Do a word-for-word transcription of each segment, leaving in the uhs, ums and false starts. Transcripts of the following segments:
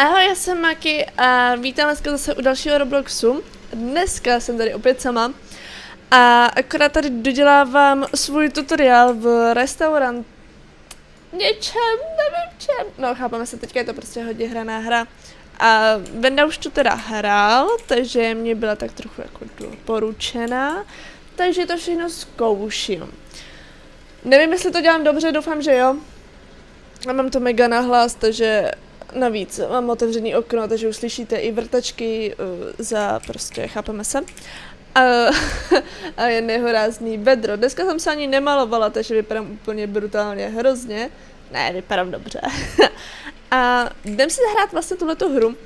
Ahoj, já jsem Maki a vítám vás zase u dalšího Robloxu. Dneska jsem tady opět sama a akorát tady dodělávám svůj tutoriál v restaurant... něčem, nevím čem. No, chápeme se, teďka je to prostě hodně hraná hra. A Venda už to teda hrál, takže mě byla tak trochu jako doporučená, takže to všechno zkouším. Nevím, jestli to dělám dobře, doufám, že jo. A mám to mega nahlas, takže navíc mám otevřený okno, takže uslyšíte i vrtačky za prostě, chápeme se. A, a je nehorázný bedro. Dneska jsem se ani nemalovala, takže vypadám úplně brutálně hrozně. Ne, vypadám dobře. A jdem si zahrát vlastně tuhleto hru.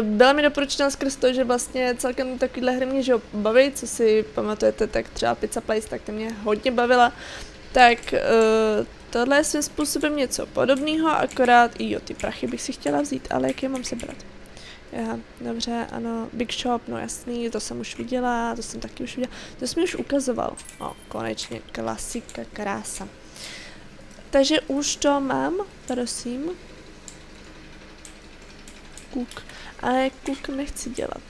Byla mi doporučena skrz to, že vlastně celkem takovýhle hry mě, že jo, baví, co si pamatujete, tak třeba Pizza Place, tak to mě hodně bavila. Tak tohle je svým způsobem něco podobného, akorát i jo, ty prachy bych si chtěla vzít, ale jak je mám sebrat? Aha, dobře, ano, Big Shop, no jasný, to jsem už viděla, to jsem taky už viděla, to jsem mi už ukazoval. O, konečně, klasika, krása. Takže už to mám, prosím. Kuk, ale kuk nechci dělat.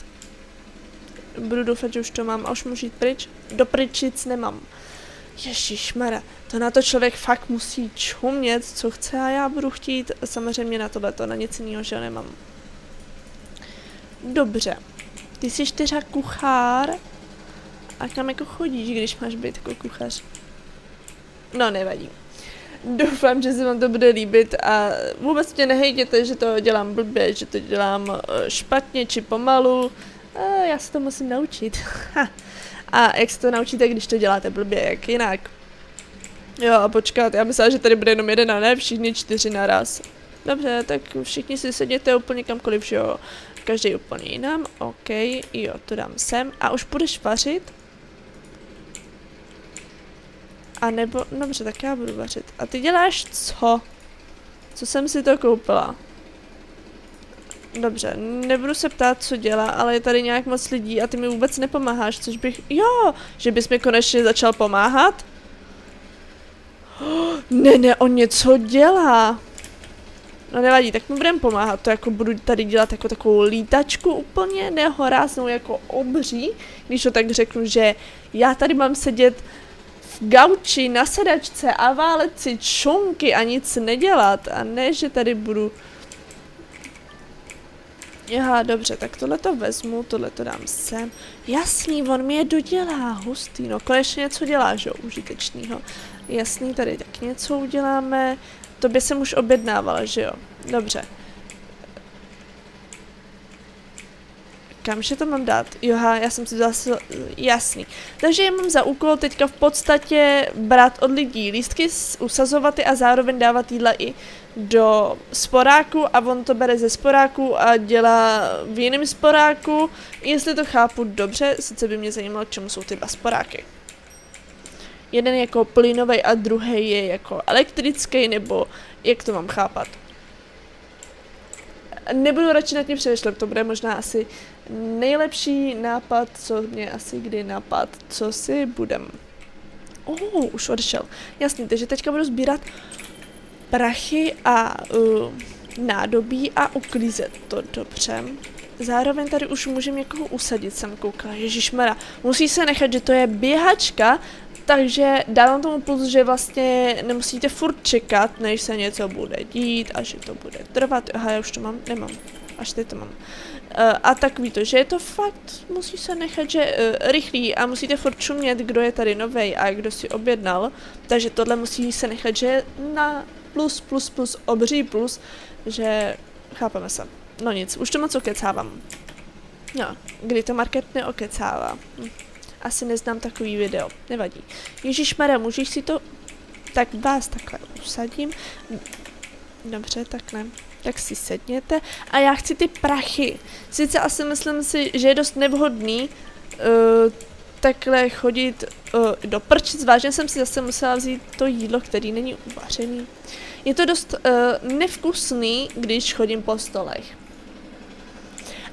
Budu doufat, že už to mám a už můžu jít pryč. Do pryčic nemám. Ježišmarja, to na to člověk fakt musí čumět, co chce a já budu chtít. Samozřejmě na tohle to, na nic jiného, že nemám. Dobře, ty jsi čtyřa kuchár a kam jako chodíš, když máš být jako kuchař? No, nevadí. Doufám, že se vám to bude líbit a vůbec mě nehejděte, že to dělám blbě, že to dělám špatně či pomalu. E, já se to musím naučit. A jak se to naučíte, když to děláte blbě, jak jinak? Jo, a počkat, já myslela, že tady bude jenom jeden a ne všichni čtyři naraz. Dobře, tak všichni si sedněte úplně kamkoliv, že jo. Každý úplně jinam, ok, jo, to dám sem. A už půjdeš vařit? A nebo, dobře, tak já budu vařit. A ty děláš co? Co jsem si to koupila? Dobře, nebudu se ptát, co dělá, ale je tady nějak moc lidí a ty mi vůbec nepomáháš, což bych... Jo, že bys mi konečně začal pomáhat? Oh, ne, ne, on něco dělá. No nevadí, tak mi budeme pomáhat, to jako budu tady dělat jako takovou lítačku úplně nehoráznou, jako obří, když to tak řeknu, že já tady mám sedět v gauči na sedačce a válet si čunky a nic nedělat a ne, že tady budu... Aha, dobře, tak tohle to vezmu, tohle to dám sem. Jasný, on mi je dodělá, hustý, no konečně něco dělá, že jo, užitečnýho. Jasný, tady tak něco uděláme. Tobě jsem už objednávala, že jo? Dobře. Kamže to mám dát? Joha, já jsem si zase... Jasný. Takže já mám za úkol teďka v podstatě brát od lidí lístky, usazovat je a zároveň dávat jídla i do sporáku a on to bere ze sporáku a dělá v jiném sporáku. Jestli to chápu dobře, sice by mě zajímalo, k čemu jsou ty dva sporáky. Jeden je jako plynový a druhý je jako elektrický, nebo jak to mám chápat? Nebudu radši nad tím přemýšlet, to bude možná asi nejlepší nápad, co mě asi kdy napad, co si budem. Oh, už odešel. Jasně, takže teďka budu sbírat prachy a uh, nádobí a uklízet to dobře. Zároveň tady už můžeme někoho usadit, jsem koukala, ježišmera. Musí se nechat, že to je běhačka, takže dávám tomu plus, že vlastně nemusíte furt čekat, než se něco bude dít a že to bude trvat. Aha, já už to mám, nemám, až teď to mám. A tak ví to, že je to fakt, musí se nechat, že rychlý a musíte furt čumět, kdo je tady novej a kdo si objednal. Takže tohle musí se nechat, že na plus, plus, plus, obří plus, že chápeme se. No nic, už to moc okecávám. No, kdy to market neokecává. Hm. Asi neznám takový video, nevadí. Ježišmarja, můžeš si to... Tak vás takhle usadím. Dobře, tak ne. Tak si sedněte. A já chci ty prachy. Sice asi myslím si, že je dost nevhodný uh, takhle chodit uh, do prčic. Vážně jsem si zase musela vzít to jídlo, který není uvařený. Je to dost uh, nevkusný, když chodím po stolech.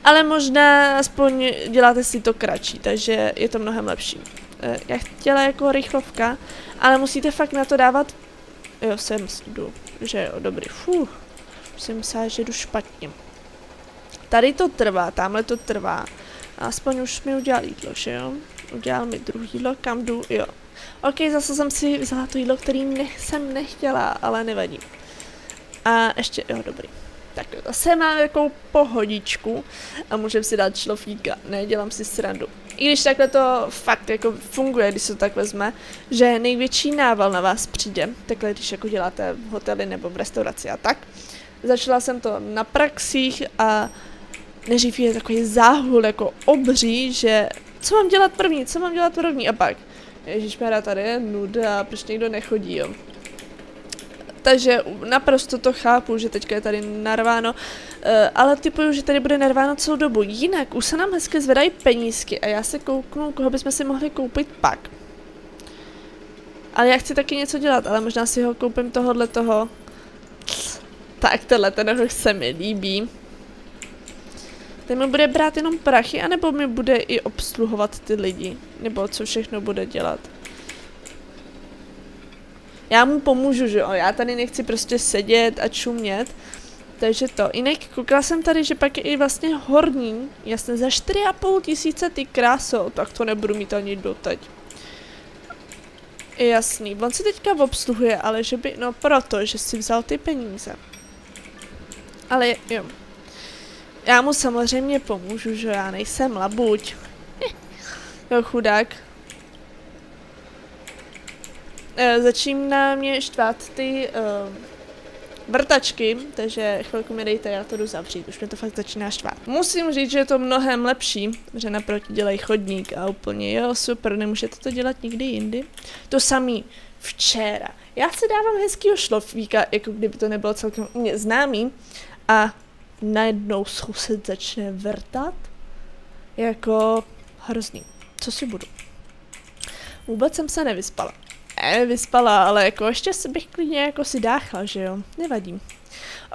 Ale možná aspoň děláte si to kratší, takže je to mnohem lepší. E, já chtěla jako rychlovka, ale musíte fakt na to dávat... Jo, sem jdu, že jo, dobrý, fuh. jsem myslela, že jdu špatně. Tady to trvá, tamhle to trvá. Aspoň už mi udělal jídlo, že jo? Udělal mi druhý jídlo, kam jdu, jo. Ok, zase jsem si vzala to jídlo, který nech, jsem nechtěla, ale nevadí. A ještě, jo, dobrý. Tak zase máme takovou pohodičku a můžeme si dát šlofíka, ne, dělám si srandu. I když takhle to fakt jako funguje, když se to tak vezme, že největší nával na vás přijde, takhle když jako děláte v hoteli nebo v restauraci a tak. Začala jsem to na praxích a neřív je takový záhul jako obří, že co mám dělat první, co mám dělat první a pak. Ježišmarja, tady je nuda, proč někdo nechodí, jo. Takže naprosto to chápu, že teďka je tady narváno, ale typuju, že tady bude narváno celou dobu. Jinak už se nám hezky zvedají penízky a já se kouknu, koho bychom si mohli koupit pak. Ale já chci taky něco dělat, ale možná si ho koupím tohohle toho. Tak tenhle, tenhle se mi líbí. Ten mi bude brát jenom prachy, anebo mi bude i obsluhovat ty lidi, nebo co všechno bude dělat. Já mu pomůžu, že jo, já tady nechci prostě sedět a čumět, takže to. Jinak koukala jsem tady, že pak je i vlastně horní, jasně, za čtyři a půl tisíce ty krásou, tak to nebudu mít ani doteď. Je jasný, on si teďka obsluhuje, ale že by, no proto, že si vzal ty peníze. Ale jo, já mu samozřejmě pomůžu, že já nejsem labuť. Jo, chudák. E, začíná mě štvát ty e, vrtačky, takže chvilku mi dejte, já to jdu zavřít, už mě to fakt začíná štvát. Musím říct, že je to mnohem lepší, že naproti dělají chodník a úplně jo, super, nemůžete to dělat nikdy jindy. To samý včera. Já si dávám hezkýho šlofíka, jako kdyby to nebylo celkem u mě známý a najednou soused začne vrtat, jako hrozný. Co si budu? Vůbec jsem se nevyspala. Ne, vyspala, ale jako ještě bych klidně jako si dáchla, že jo, nevadím.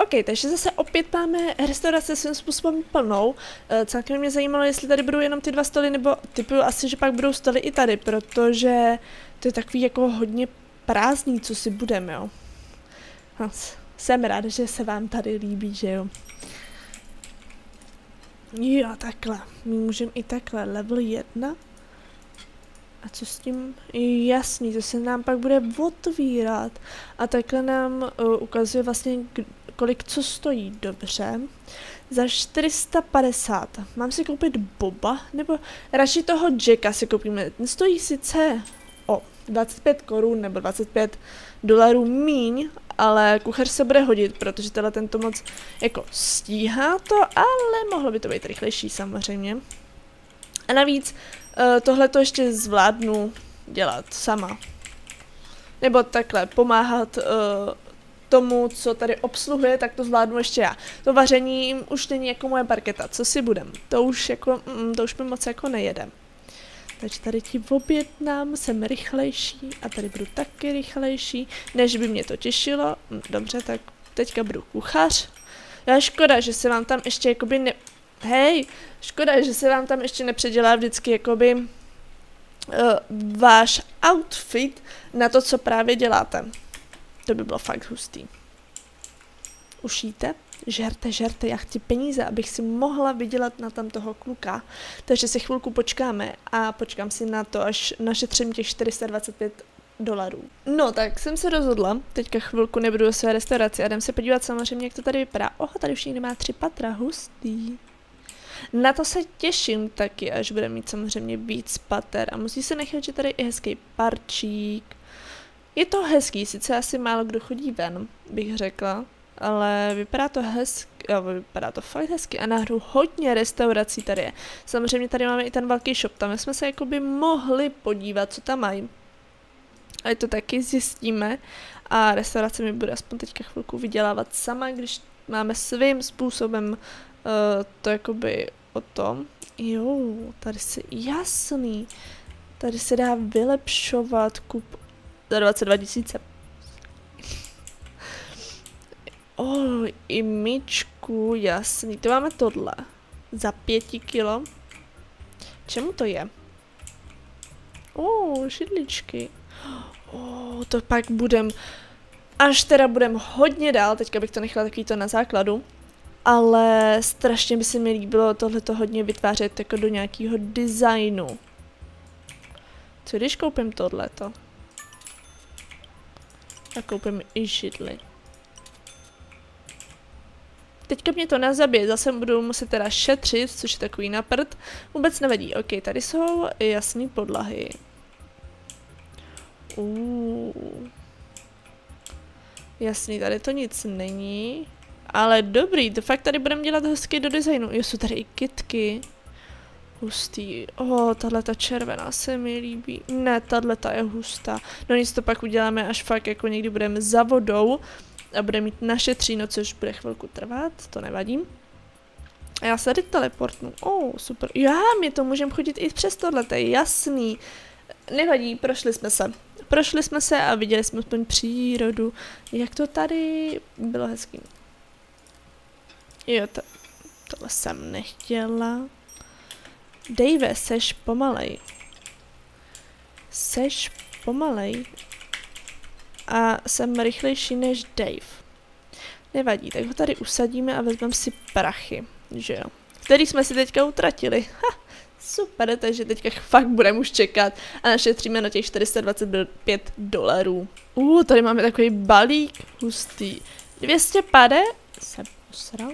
Ok, takže zase opět máme restaurace svým způsobem plnou. E, celkem mě zajímalo, jestli tady budou jenom ty dva stoly, nebo typuju asi, že pak budou stoly i tady, protože to je takový jako hodně prázdný, co si budeme, jo. No, jsem ráda, že se vám tady líbí, že jo. Jo, takhle, my můžeme i takhle, level jedna. A co s tím? Jasný, to se nám pak bude otvírat. A takhle nám uh, ukazuje vlastně, kolik co stojí. Dobře. Za čtyři sta padesát. Mám si koupit boba? Nebo radši toho Jacka si koupíme. Ten stojí sice o dvacet pět korun nebo dvacet pět dolarů míň, ale kuchař se bude hodit, protože tenhle tento moc jako stíhá to, ale mohlo by to být rychlejší samozřejmě. A navíc Uh, tohle to ještě zvládnu dělat sama. Nebo takhle, pomáhat uh, tomu, co tady obsluhuje, tak to zvládnu ještě já. To vaření už není jako moje parketa, co si budem. To už jako, mm, to už mi moc jako nejede. Takže tady ti objednám, jsem rychlejší a tady budu taky rychlejší, než by mě to těšilo. Hm, dobře, tak teďka budu kuchař. Já škoda, že se vám tam ještě jakoby ne... Hej, škoda, že se vám tam ještě nepředělá vždycky jakoby uh, váš outfit na to, co právě děláte. To by bylo fakt hustý. Ušijte, žerte, žerte, já chci peníze, abych si mohla vydělat na tam toho kluka. Takže si chvilku počkáme a počkám si na to, až našetřím těch čtyři sta dvacet pět dolarů. No tak jsem se rozhodla, teďka chvilku nebudu do své restauraci a jdem se podívat samozřejmě, jak to tady vypadá. Oho, tady už někdo má tři patra, hustý. Na to se těším taky, až bude mít samozřejmě víc pater a musí se nechat, že tady je hezký parčík. Je to hezký, sice asi málo kdo chodí ven, bych řekla, ale vypadá to hezky, jo, vypadá to fakt hezky a na hru hodně restaurací tady je. Samozřejmě tady máme i ten velký shop, tam jsme se jakoby mohli podívat, co tam mají. A to taky zjistíme a restaurace mi bude aspoň teďka chvilku vydělávat sama, když máme svým způsobem Uh, to jakoby o tom. Jo, tady se jasný. Tady se dá vylepšovat kup za dvacet dva tisíce. Oh, i myčku, jasný. To máme tohle. Za pěti kilo. Čemu to je? Oh, židličky. Oh, to pak budem Až teda budem hodně dál, teďka bych to nechala takovýto na základu, ale strašně by se mi líbilo tohleto hodně vytvářet jako do nějakého designu. Co když koupím tohleto? A koupím i židli. Teďka mě to nezabije, zase budu muset teda šetřit, což je takový na prd. Vůbec nevadí. Ok, tady jsou jasné podlahy. Uuu. Jasný, tady to nic není. Ale dobrý, to fakt tady budeme dělat hezky do designu. Jo, jsou tady i kytky. Hustý. O, tahleta červená se mi líbí. Ne, tahleta je hustá. No nic, to pak uděláme, až fakt jako někdy budeme za vodou a budeme mít naše tříno, což bude chvilku trvat, to nevadí. A já se tady teleportnu. O, super. Já, my to můžeme chodit i přes tohleto, jasný. Nevadí, prošli jsme se. Prošli jsme se a viděli jsme aspoň přírodu. Jak to tady bylo hezký. Jo, to, tohle jsem nechtěla. Dave, seš pomalej. Seš pomalej. A jsem rychlejší než Dave. Nevadí, tak ho tady usadíme a vezmeme si prachy, že jo. Který jsme si teďka utratili. Ha, super, takže teďka fakt budeme už čekat a našetříme na těch čtyři sta dvacet pět dolarů. Uuu, tady máme takový balík hustý. dvě stě pade? Jsem posral.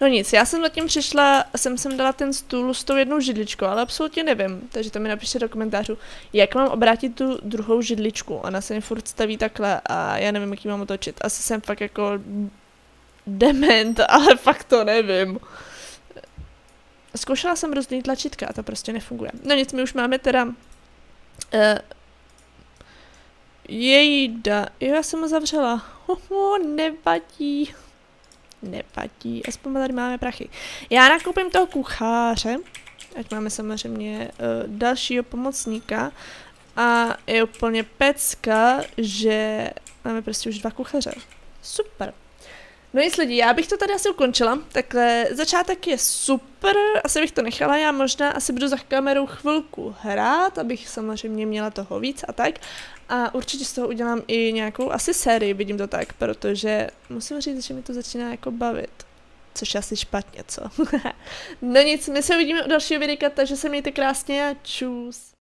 No nic, já jsem zatím přišla, jsem sem dala ten stůl s tou jednou židličkou, ale absolutně nevím, takže to mi napište do komentářů, jak mám obrátit tu druhou židličku. Ona se mi furt staví takhle a já nevím, jak ji mám otočit. Asi jsem fakt jako dement, ale fakt to nevím. Zkoušela jsem různý tlačítka a to prostě nefunguje. No nic, my už máme teda... Uh, jejda... Jo, já jsem ho zavřela. Hoho, nevadí. Nevadí, aspoň tady máme prachy. Já nakoupím toho kucháře, ať máme samozřejmě uh, dalšího pomocníka. A je úplně pecka, že máme prostě už dva kuchaře. Super. No nic lidi, já bych to tady asi ukončila, takhle začátek je super, asi bych to nechala, já možná asi budu za kamerou chvilku hrát, abych samozřejmě měla toho víc a tak. A určitě z toho udělám i nějakou asi sérii, vidím to tak, protože musím říct, že mi to začíná jako bavit. Což je asi špatně, co? No nic, my se uvidíme u dalšího videa, takže se mějte krásně a čus.